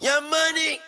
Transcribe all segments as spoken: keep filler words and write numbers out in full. your money.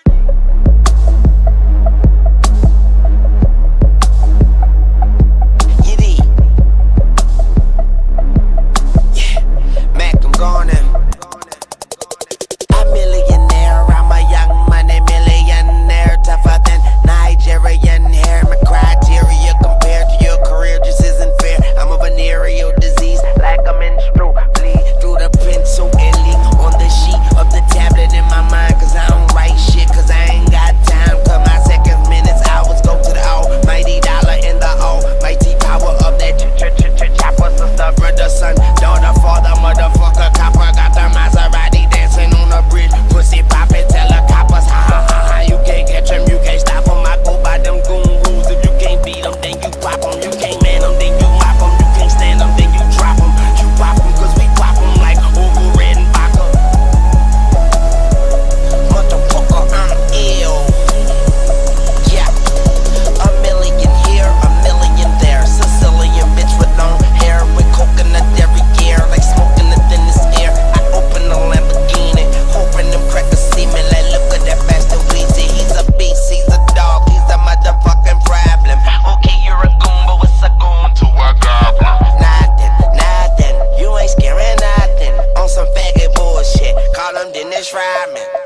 Try me.